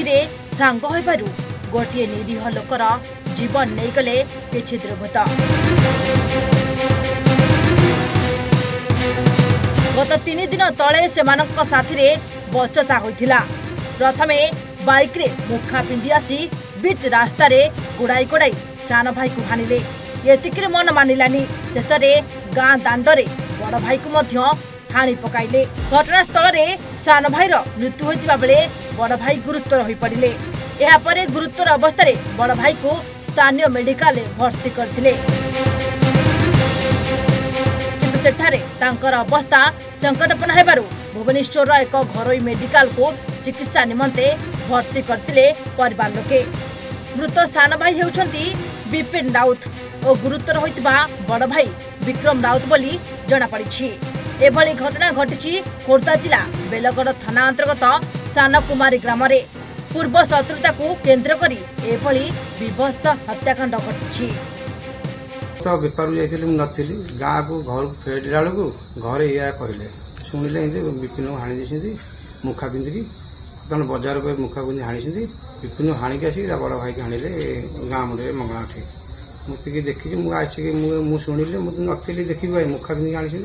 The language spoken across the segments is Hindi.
ପିଠିରେ ସାଙ୍ଗ ହେବାରୁ ଗୋଟିଏ ନିରୀହ ଲୋକର ଜୀବନ ନେଇଗଲେ କିଛି ଦୁର୍ବୃତ୍ତ। ଗତ 3 दिन ତଳେ ସେମାନଙ୍କ ସାଥିରେ ବଚସା ହୋଇଥିଲା। ପ୍ରଥମେ ବାଇକ୍ରେ ମୁଖା ପିନ୍ଧି ଆସି ବିଚ୍ ରାସ୍ତାରେ ଗୋଡ଼ାଇ ଗୋଡ଼ାଇ ସାନ ଭାଇକୁ ହାଣିଲେ। ଏତିକିରେ ମନ ମାନିଲାନି, ଶେଷରେ ଗାଁ ଦାଣ୍ଡରେ ବଡ଼ ଭାଇକୁ ମଧ୍ୟ हाणी पकाइले। घटनास्थल में सान भाईर मृत्यु होता बेले बड़ भाई गुरुतर हो पड़े। यापर गुरुतर अवस्था बड़ भाई को स्थानीय मेडिकल भर्ती करते अवस्था संकटपन्न होबारु भुवनेश्वर एक घरोई मेडिकल को चिकित्सा निमंते भर्ती करते परिवार लोके। मृत सान भाई हेउछंती बिपिन राउत और गुरुतर होइतबा बड़ भाई बिक्रम राउत बोली जना पड़िछि। एभली घटना घटी खोर्धा जिला बेलगड़ थाना अंतर्गत सानकुमारी ग्राम में। पूर्व शत्रुता को केन्द्र करी विभत्स हत्याकांड घटी। तो बेपारू जाइली नी गाँ को घर को फेरला बेलू घर या कहले शुणिले विपिन हाणी दे मुखा पिंधिकी कारण बजार पर मुखा पिंधि हाणी विपिन हाणिक आसिक बड़ भाई की हाणिले गाँ मुंडे मंगला ठी मुझे देखी आसिक शुणिले मुझे नी देखी मुखा पिंधिकी हाणी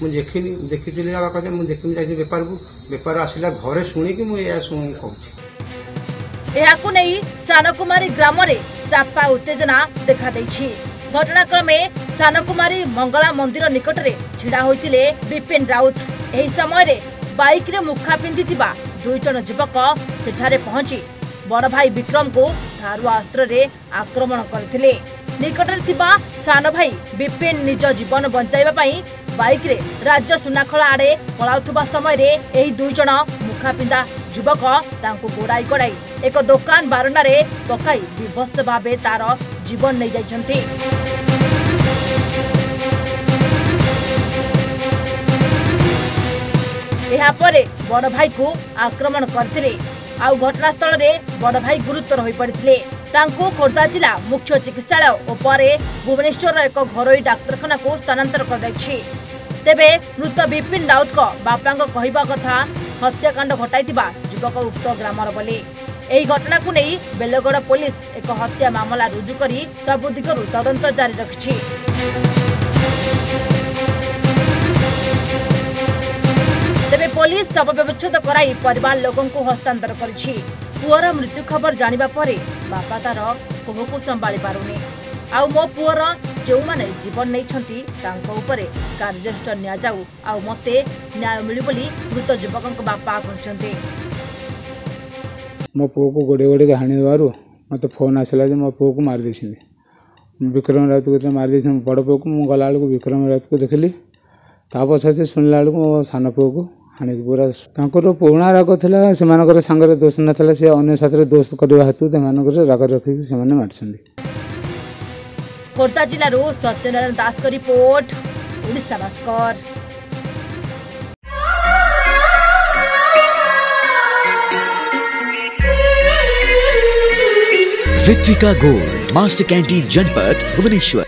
मुझे देखनी देखी बाबा कहते मुझे देखनी जाती बेपार को बेपार आसला घरे शुणिकी मुझे सानकुमारी ग्राम में चापा उत्तेजना देखा देछि। घटनाक्रमे सानकुमारी मंगला मंदिर निकट में ढिड़ा होते बिपिन राउत यही समय बाइक रे मुखा पिंधि दुई जन युवक सेठारे पहुंची बड़ भाई विक्रम को धारुआ अस्त्र रे आक्रमण करथिले। निकटरे थिबा सान भाई बिपिन निज जीवन बचाइबा पई बाइक रे राज्य सुनाखला आड़े पलाउथुबा समय रे एही दुई जण मुखापिंदा युवक तांको गोड़ाई गोड़ाई एक दुकान बारंडा रे पकाई विभत्स भावे तार जीवन नै जायछंती। एहा परे बड़ भाई को आक्रमण करथिले। आ घटनास्थल रे बड़ भाई गुरुतर होई पड़थिले। तांको खोर्धा जिला मुख्य चिकित्सालय और भुवनेश्वर एक घरोई डाक्तखाना को स्थानांतर कर दैछि। तेबे मृत बिपिन राउत को बापा कहवा कथा हत्याकांड घटाई युवक उक्त ग्रामर बोली। एही घटना को नहीं बेलगड़ पुलिस एक हत्या मामला रुजु करी सब दिगरु तदंत जारी रखिछि। तेबे पुलिस शव व्यवस्थित कराई परिवार लोगों को हस्तांतर करिछि। पुअर मृत्यु खबर जानिबा परे बापा तार कोहको संभाली पारुनी। आउ मो पुअर जो माने जीवन नैछंती तांको उपरे कार्यस्थ न्याय जाऊ आउ मते न्याय मिलु बोली मृत युवकक बापा कहचंती। मो पुओ को गोडे गोडे हाणी वारु मते फोन आसला जे मो पुओ को मार देछिनि। विक्रम राउत को मार देछिनि बड़ पुओ को। मु गला को विक्रम राउत को देखली ता पछा से सुनला को सान पुओ को हाणी पूरा तांको पुणा राग थिला सेमानकर संग रे दोष नथिला से अन्य साथरे दोष करबा हेतु तेमानकर राग रखि से माने मारछंदी। खोर्धा जिलू सत्यनारायण दास को report Orissa Bhaskar. रित्विका gold master canteen जनपद भुवनेश्वर।